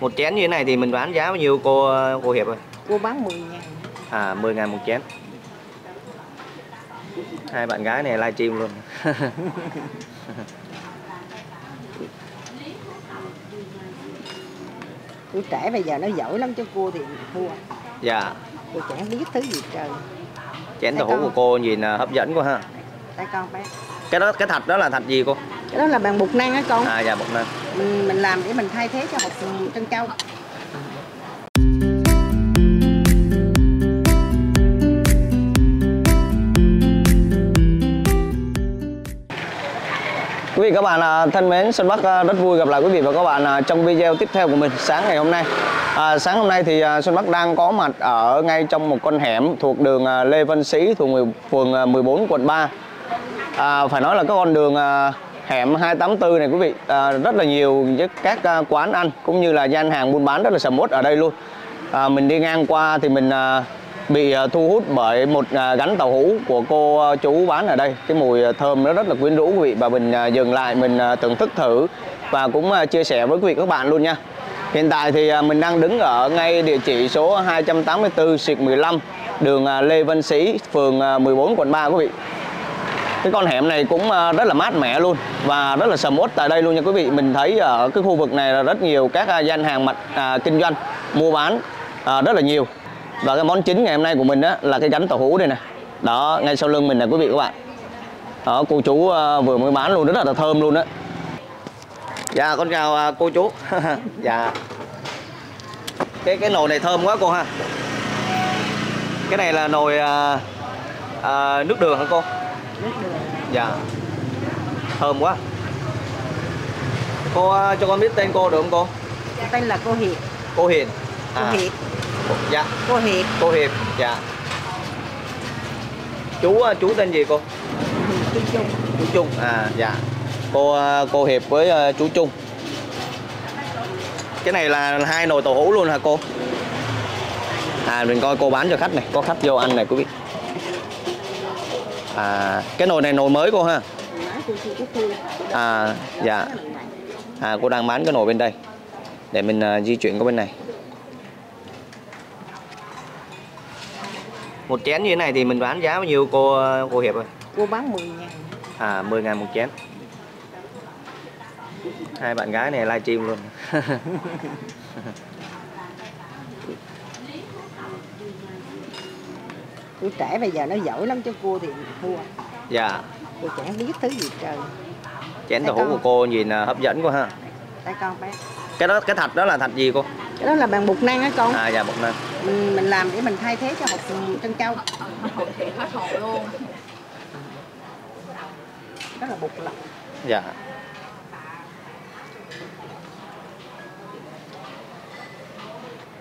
Một chén như thế này thì mình bán giá bao nhiêu cô Hiệp ơi? Cô bán 10.000. À, 10.000 một chén. Hai bạn gái này livestream luôn. Tuổi trẻ bây giờ nó giỏi lắm cho cô thì thua. Dạ. Cô chẳng biết thứ gì trời. Chén tàu hũ của cô nhìn hấp dẫn quá ha. Đây con bé. Cái đó, cái thạch đó là thạch gì cô? Cái đó là bằng bột năng á con. À dạ, bột năng. Mình làm để mình thay thế cho hột trân châu. Quý vị các bạn thân mến, Xuân Bắc rất vui gặp lại quý vị và các bạn trong video tiếp theo của mình sáng ngày hôm nay. Sáng hôm nay thì Xuân Bắc đang có mặt ở ngay trong một con hẻm thuộc đường Lê Văn Sỹ thuộc phường 14 quận 3. Phải nói là các con đường hẻm 284 này quý vị, rất là nhiều các quán ăn cũng như là gian hàng buôn bán rất là sầm uất ở đây luôn. Mình đi ngang qua thì mình bị thu hút bởi một gánh tàu hũ của cô chú bán ở đây. Cái mùi thơm nó rất là quyến rũ quý vị, và mình dừng lại mình thưởng thức thử và cũng chia sẻ với quý vị các bạn luôn nha. Hiện tại thì mình đang đứng ở ngay địa chỉ số 284/15 đường Lê Văn Sỹ, phường 14 quận 3 quý vị. Cái con hẻm này cũng rất là mát mẻ luôn và rất là sầm uất tại đây luôn nha quý vị. Mình thấy ở cái khu vực này là rất nhiều các gian hàng mặt kinh doanh mua bán rất là nhiều. Và cái món chính ngày hôm nay của mình đó là cái gánh tàu hũ đây nè. Đó, ngay sau lưng mình là quý vị các bạn. Đó, cô chú vừa mới bán luôn, rất là thơm luôn đó. Dạ, con chào cô chú. Dạ. Cái nồi này thơm quá cô ha. Cái này là nồi nước đường hả cô? Nước đường. Dạ. Thơm quá. Cô cho con biết tên cô được không cô? Dạ, tên là cô Hiền. Cô Hiền. À. Cô Hiền. Dạ. Cô Hiệp. Cô Hiệp. Dạ. Chú tên gì cô? Chú Trung. Chú Trung. À dạ. Cô Hiệp với chú Trung. Cái này là hai nồi tàu hũ luôn hả cô? À mình coi cô bán cho khách này, có khách vô ăn này quý vị. À cái nồi này nồi mới cô ha. À dạ. À cô đang bán cái nồi bên đây. Để mình di chuyển qua bên này. Một chén như thế này thì mình bán giá bao nhiêu cô Hiệp ơi? Cô bán 10.000. À 10.000 một chén. Hai bạn gái này livestream luôn. Tuổi trẻ bây giờ nó giỏi lắm cho cô thì thua. Dạ. Cô chẳng biết thứ gì trời. Chén tàu hũ của cô nhìn hấp dẫn quá ha. Đây con bé. Cái đó, cái thạch đó là thạch gì cô? Cái đó là bằng bột năng á con. À dạ, bột năng. Mình làm để mình thay thế cho hột trân châu. Hột thì hết hột luôn. Đó là bột lọc. Dạ.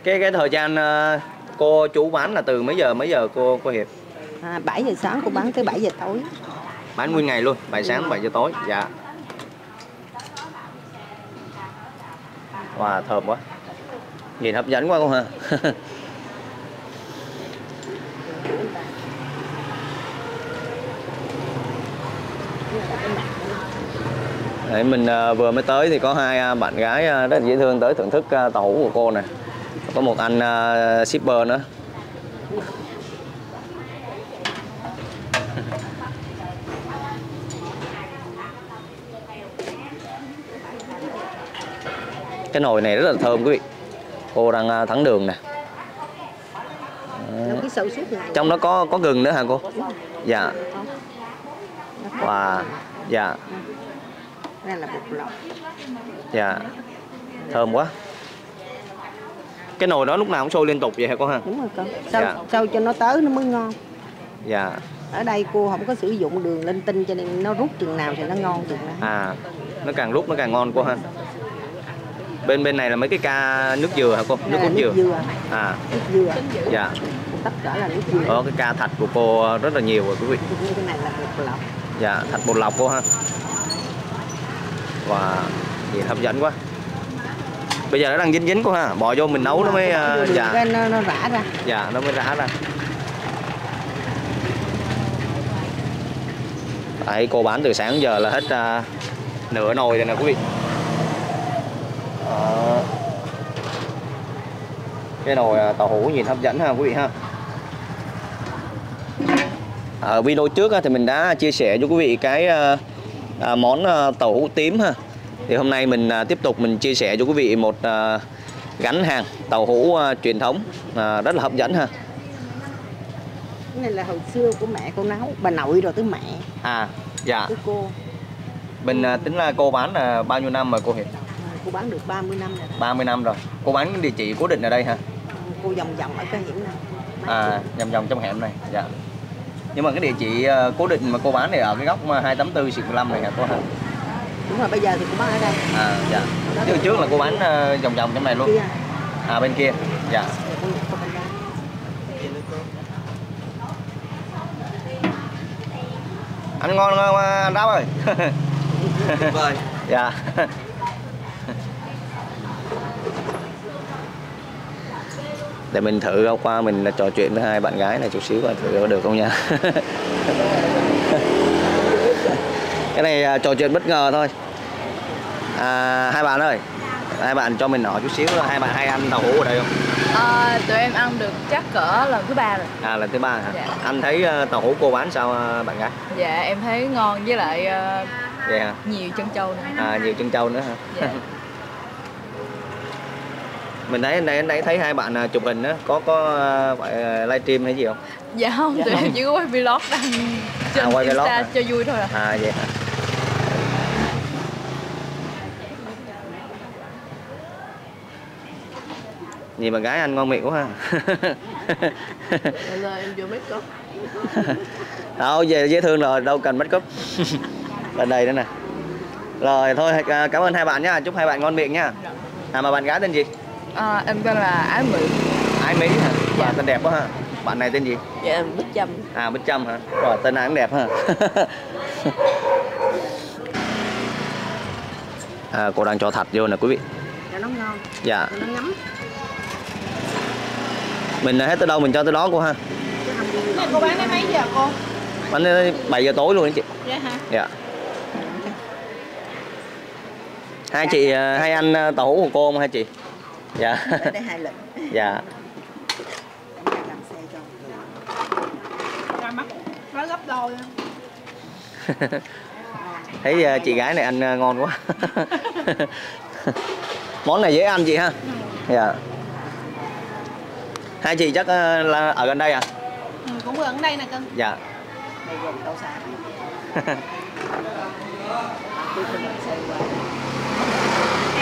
Cái thời gian cô chú bán là từ mấy giờ cô Hiệp? À, 7 giờ sáng cô bán tới 7 giờ tối. Bán nguyên ngày luôn, 7 sáng 7 giờ tối. Dạ. Wow, thơm quá. Nhìn hấp dẫn quá không hả? Đấy, mình vừa mới tới thì có hai bạn gái rất dễ thương tới thưởng thức tàu hũ của cô nè. Có một anh shipper nữa. Cái nồi này rất là thơm quý vị. Cô đang thắng đường nè. Trong đó có gừng nữa hả cô? Dạ. Wow. Dạ. Đây là bột lọc. Dạ. Thơm quá. Cái nồi đó lúc nào cũng sôi liên tục vậy hả con ha? Đúng rồi con. Sao cho nó tới nó mới ngon. Dạ. Ở đây cô không có sử dụng đường linh tinh cho nên nó rút chừng nào thì nó ngon chừng đó. À. Nó càng rút nó càng ngon cô ha. Bên này là mấy cái ca nước dừa hả cô? Nước cốt dừa. Dừa. À. Nước dừa. Dạ. Tất cả là nước dừa. Có cái ca thạch của cô rất là nhiều rồi quý vị. Cái này là bột lọc. Dạ, thạch bột lọc cô ha. Wow, nhìn hấp dẫn quá. Bây giờ nó đang dính cô ha, bỏ vô mình nấu nó mới dạ. Nó rã ra. Dạ, nó mới rã ra. Đấy, cô bán từ sáng giờ là hết nửa nồi rồi nè quý vị. Cái nồi tàu hũ nhìn hấp dẫn ha quý vị ha. Ở video trước thì mình đã chia sẻ cho quý vị cái món tàu hũ tím ha. Thì hôm nay mình tiếp tục mình chia sẻ cho quý vị một gánh hàng tàu hũ truyền thống rất là hấp dẫn ha. Cái này là hồi xưa của mẹ cô nấu, bà nội rồi tới mẹ. À dạ. Tới cô. Mình tính là cô bán là bao nhiêu năm mà cô Hiệp? Cô bán được 30 năm rồi. 30 năm rồi. Cô bán địa chỉ cố định ở đây hả? Cô vòng vòng ở cái hẻm này. À, vòng vòng trong hẻm này. Dạ. Nhưng mà cái địa chỉ cố định mà cô bán này ở cái góc 284 xịt 15 này hả cô hả? Đúng rồi, bây giờ thì cô bán ở đây. À dạ. Chứ trước là cô bán vòng vòng trong này luôn. Kia. À bên kia. Dạ. Ăn ngon không anh Đáp ơi? Vâng. Dạ. Để mình thử rau qua, mình trò chuyện với hai bạn gái này chút xíu coi thử có được không nha. Cái này trò chuyện bất ngờ thôi. À, hai bạn ơi, hai bạn cho mình hỏi chút xíu, hai bạn hay ăn tàu hũ ở đây không? À, tụi em ăn được chắc cỡ lần thứ 3 rồi. À lần thứ 3 hả? Dạ. Anh thấy tàu hũ cô bán sao bạn gái? Dạ em thấy ngon với lại vậy hả? Nhiều trân châu nữa. À nhiều trân châu nữa hả? Dạ. Mình thấy anh thấy hai bạn chụp hình đó, có phải livestream hay gì không? Dạ không, dạ tụi em chỉ có quay vlog đăng trên quay Insta vlog cho vui thôi à. À vậy hả? Nhìn bạn gái anh ngon miệng quá ha. Em vừa make up. Đâu về dễ thương rồi, đâu cần make up. Bên đây nữa nè. Rồi thôi cảm ơn hai bạn nha, chúc hai bạn ngon miệng nha. À mà bạn gái tên gì? À, em tên là Ái Mỹ. Ái Mỹ hả? Dạ. Bà tên đẹp quá ha. Bạn này tên gì? Dạ em Bích Trâm. À Bích Trâm hả? Rồi tên ai cũng đẹp ha. À, cô đang cho thạch vô nè quý vị. Cho nó ngon. Dạ. Cho nó ngấm. Mình hết tới đâu mình cho tới đó cô ha. Này, cô bán đến mấy giờ cô? Bán đến 7 giờ tối luôn anh chị. Dạ hả? Dạ. Hai chị hay ăn tàu hũ của cô không hai chị? Dạ. Đây hai lịnh. Dạ. Nó gấp đôi. Thấy chị gái này ăn ngon quá. Món này dễ ăn chị ha. Dạ. Hai chị chắc là ở gần đây à? Ừ, cũng ở gần đây nè cưng. Dạ.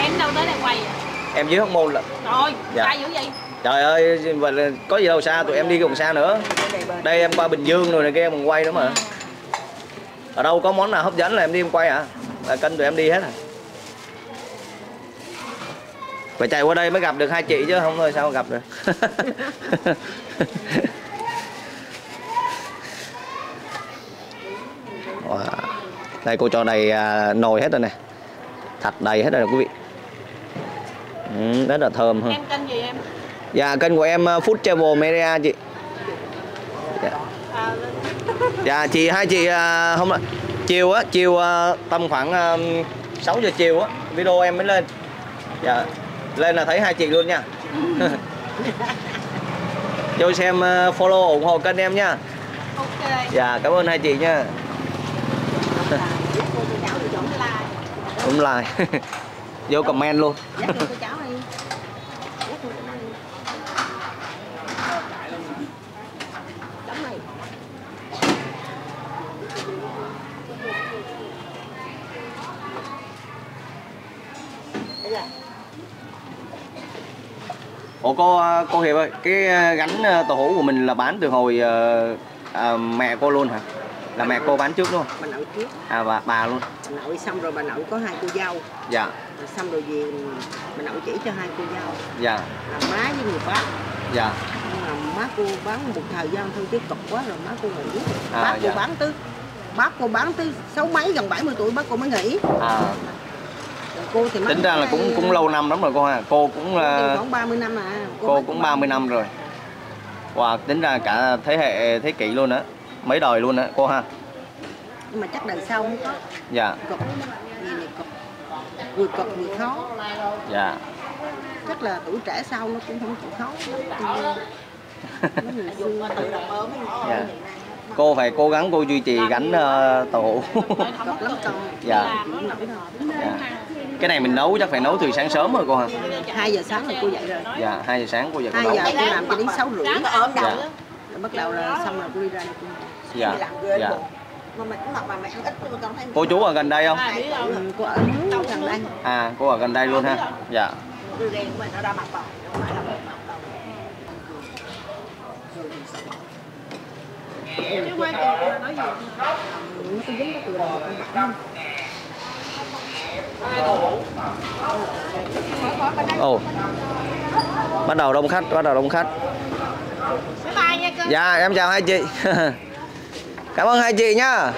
Em đâu tới đây quay à? Em dưới Hóc Môn là. Rồi, dạ. Xa dữ vậy? Trời ơi, có gì đâu xa, tụi em đi còn xa nữa. Đây em qua Bình Dương rồi này kia em còn quay nữa mà. Ở đâu có món nào hấp dẫn là em đi em quay à? Là kênh tụi em đi hết à? Phải chạy qua đây mới gặp được hai chị chứ không thôi sao gặp được. Wow. Đây cô trò này nồi hết rồi nè. Thạch đầy hết rồi nè quý vị. Rất là thơm ha. Em kênh gì em? Dạ kênh của em Food Travel Media chị. Dạ, dạ chị hai chị hôm chiều á, chiều tầm khoảng 6 giờ chiều á video em mới lên. Dạ. Lên là thấy hai chị luôn nha. Vô xem follow ủng hộ kênh em nha. Ok. Dạ cảm ơn hai chị nha. Đúng like. Vô comment luôn. Ủa cô Hiệp ơi, cái gánh tàu hũ của mình là bán từ hồi mẹ cô luôn hả? Là mẹ cô bán trước luôn? Bà nội trước. À bà luôn. Bà nội xong rồi bà nội có hai cô dâu. Dạ. Rồi xong rồi về bà nội chỉ cho hai cô dâu. Dạ. Là má với người Pháp. Dạ. Mà má cô bán một thời gian thôi chứ cực quá rồi má cô nghỉ. À, bác dạ. Cô bán tới, bác cô bán tới 60 mấy gần 70 tuổi bác cô mới nghỉ. À. Cô thì tính ra là cũng lâu năm lắm rồi cô ha. Cô cũng khoảng 30 năm à. Cô cũng 30 năm rồi. Wow, tính ra cả thế hệ thế kỷ luôn á, mấy đời luôn á cô ha. Nhưng mà chắc đời sau không có. Dạ. Cực. Người cực, người khó. Dạ. chắc là tuổi trẻ sau nó cũng không chịu khó. Cô phải cố gắng cô duy trì gánh tàu hũ. Dạ. Cái này mình nấu chắc phải nấu từ sáng sớm rồi cô hả? 2 giờ sáng là cô dậy rồi. Dạ, 2 giờ sáng cô dậy. 2 giờ cô làm cho đến 6 rưỡi. Dạ. Bắt đầu là xong rồi cô đi ra này cô. Dạ. Dạ. Cô chú ở gần đây không? Cô ở gần đây. À, cô ở gần đây luôn ha. Dạ. Ồ, bắt đầu đông khách, bắt đầu đông khách. Dạ, em chào hai chị. Cảm ơn hai chị nhá.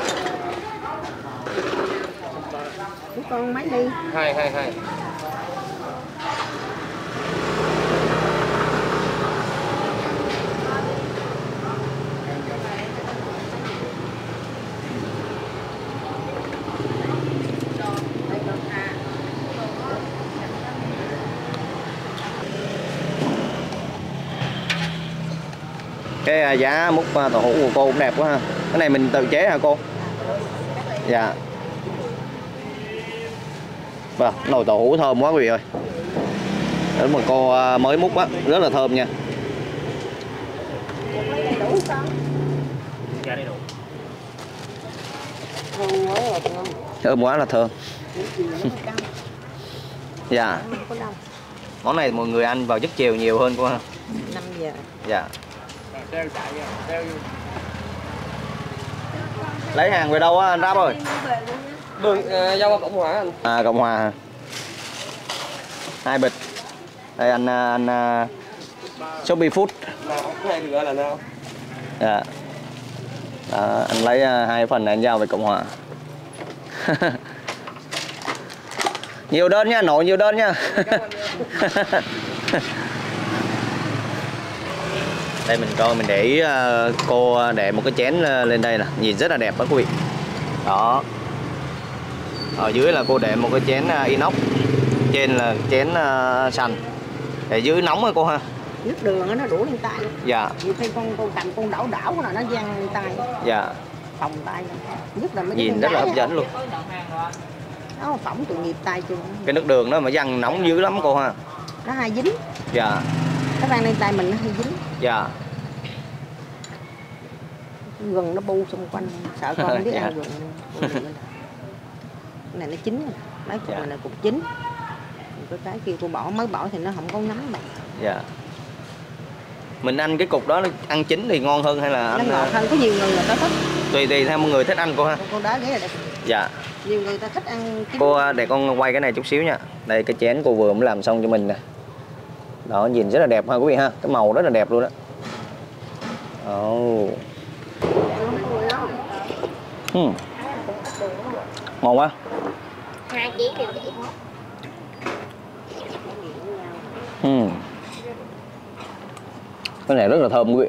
Con máy đi. Hai. Cái giá múc tàu hũ của cô cũng đẹp quá ha. Cái này mình tự chế hả cô? Dạ. Vâng, nồi tàu hũ thơm quá quý vị ơi. Đến mà cô mới múc á, rất là thơm nha. Thơm quá là thơm. Dạ. Món này mọi người ăn vào giấc chiều nhiều hơn cô ha. 5 giờ. Dạ. Lấy hàng về đâu á anh Ráp ơi? Đường giao Cộng Hòa anh. À, Cộng Hòa hả? 2 bịch. Đây anh Shopee Food. Dạ. Đó, anh lấy 2 phần này anh giao về Cộng Hòa. Nhiều đơn nha, nội nhiều đơn nha. Đây mình coi, mình để ý, cô để một cái chén lên đây nè, nhìn rất là đẹp đó quý vị. Đó. Ở dưới là cô để một cái chén inox, trên là chén sành. Để dưới nóng rồi cô ha. Nước đường đó, nó đổ lên tay. Dạ. Nhiều khi con cầm con đảo là nó văng lên tay. Dạ. Phòng tay. Nhất là mấy nhìn rất là hấp dẫn luôn. Nó phỏng tội nghiệp tay chưa. Cái nước đường nó mà văng nóng dữ lắm cô ha. Nó hay dính. Dạ. Nó văng lên tay mình nó hay dính. Dạ. Gừng nó bu xung quanh, sợ con không biết ăn gừng. Cái này nó chín rồi, mấy cục này là cục chín. Cái kia cô bỏ, mới bỏ thì nó không có ngấm bạn. Dạ. Mình ăn cái cục đó, ăn chín thì ngon hơn hay là ăn... Nó ngọt hơn, có nhiều người ta thích. Tùy theo mọi người thích ăn cô ha. Cô đá ghế là đẹp. Dạ. Nhiều người ta thích ăn... Cô để con quay cái này chút xíu nha. Đây cái chén cô vừa mới làm xong cho mình nè. Đó, nhìn rất là đẹp ha quý vị ha, cái màu rất là đẹp luôn đó. Ngon quá. Cái này rất là thơm quý vị.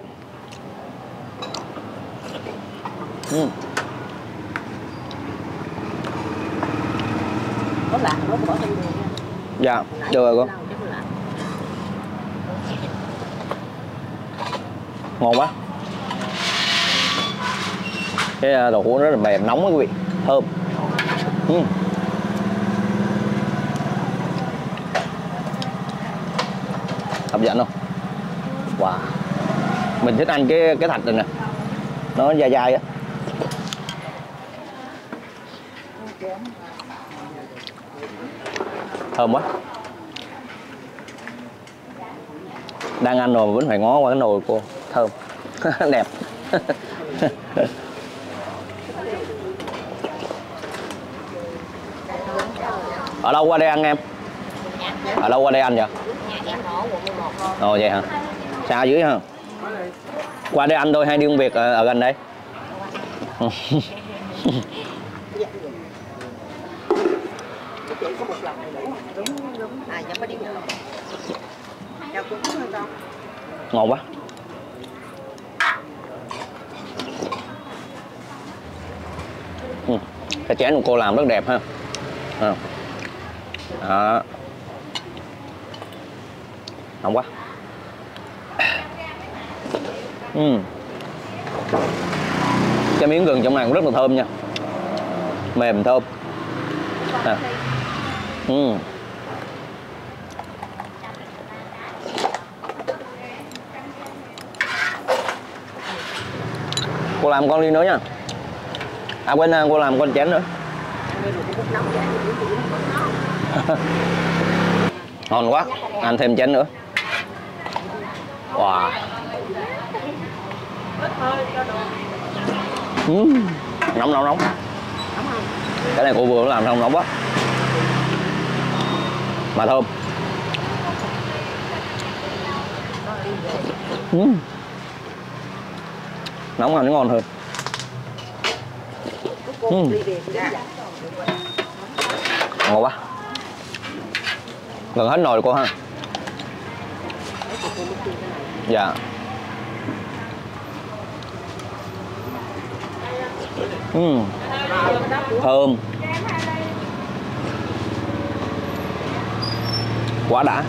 Dạ, được rồi cô. Ngon quá. Cái đậu hũ rất là mềm, nóng đó quý vị. Thơm. Hấp dẫn không? Wow. Mình thích ăn cái thạch này nè. Nó dai dai á. Thơm quá. Đang ăn rồi mà vẫn phải ngó qua cái nồi cô. Thơm. Đẹp. Ở đâu qua đây ăn em? Ở đâu qua đây ăn vậy? Ồ vậy hả? Xa dưới hả? Qua đây ăn thôi hay đi công việc ở gần đây? Ngon quá. Cái chén của cô làm rất đẹp ha. Đó. nóng quá. Cái miếng gừng trong này cũng rất là thơm nha, mềm thơm à. Cô làm con ly nữa nha. À quên, cô làm con chén nữa. Ngon quá, ăn thêm chén nữa. Wow. Nóng nóng nóng. Cái này cô vừa làm xong nóng quá mà thơm. Nóng là nó ngon hơn. Ngon quá. Gần hết nồi cô ha. Dạ. Thơm. Quá đã.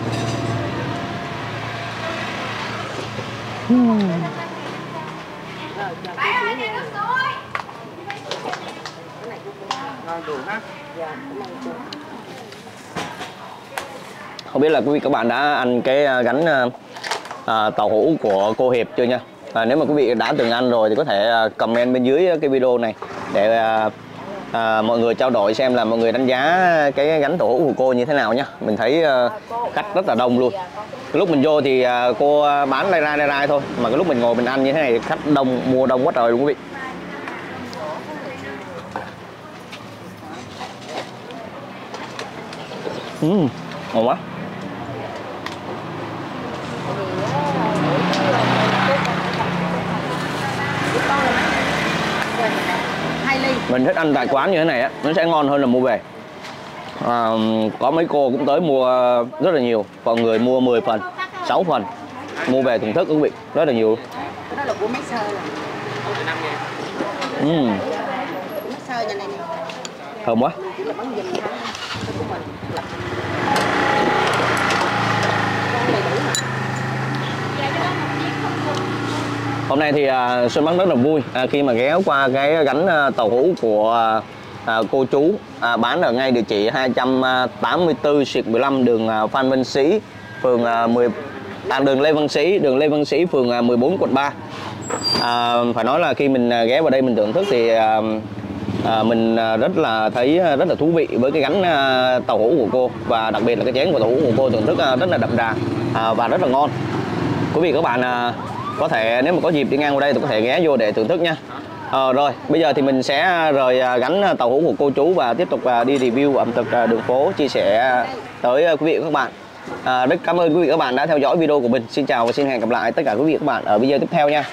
Không biết là quý vị các bạn đã ăn cái gánh tàu hũ của cô Hiệp chưa nha. Nếu mà quý vị đã từng ăn rồi thì có thể comment bên dưới cái video này để mọi người trao đổi xem là mọi người đánh giá cái gánh tàu hũ của cô như thế nào nha. Mình thấy khách rất là đông luôn. Cái lúc mình vô thì cô bán lai rai thôi, mà cái lúc mình ngồi mình ăn như thế này khách đông, mua đông quá trời luôn quý vị. Ngon quá. Mình thích ăn tại quán như thế này á, nó sẽ ngon hơn là mua về. Có mấy cô cũng tới mua rất là nhiều, còn người mua 10 phần, 6 phần, mua về thưởng thức quý vị, rất là nhiều. Đó là của Maxer. Thơm quá. Hôm nay thì Xuân Bắc rất là vui khi mà ghé qua cái gánh tàu hũ của cô chú bán ở ngay địa chỉ 284/15 đường Phan Văn Sỹ, phường đường Lê Văn Sỹ, phường 14 quận 3. Phải nói là khi mình ghé vào đây mình thưởng thức thì mình rất là thấy rất là thú vị với cái gánh tàu hũ của cô, và đặc biệt là cái chén của tàu hũ của cô thưởng thức rất là đậm đà và rất là ngon. Quý vị các bạn có thể nếu mà có dịp đi ngang qua đây thì có thể ghé vô để thưởng thức nha. Rồi bây giờ thì mình sẽ rời gánh tàu hũ của cô chú và tiếp tục đi review ẩm thực đường phố, chia sẻ tới quý vị và các bạn. Rất cảm ơn quý vị và các bạn đã theo dõi video của mình. Xin chào và xin hẹn gặp lại tất cả quý vị và các bạn ở video tiếp theo nha.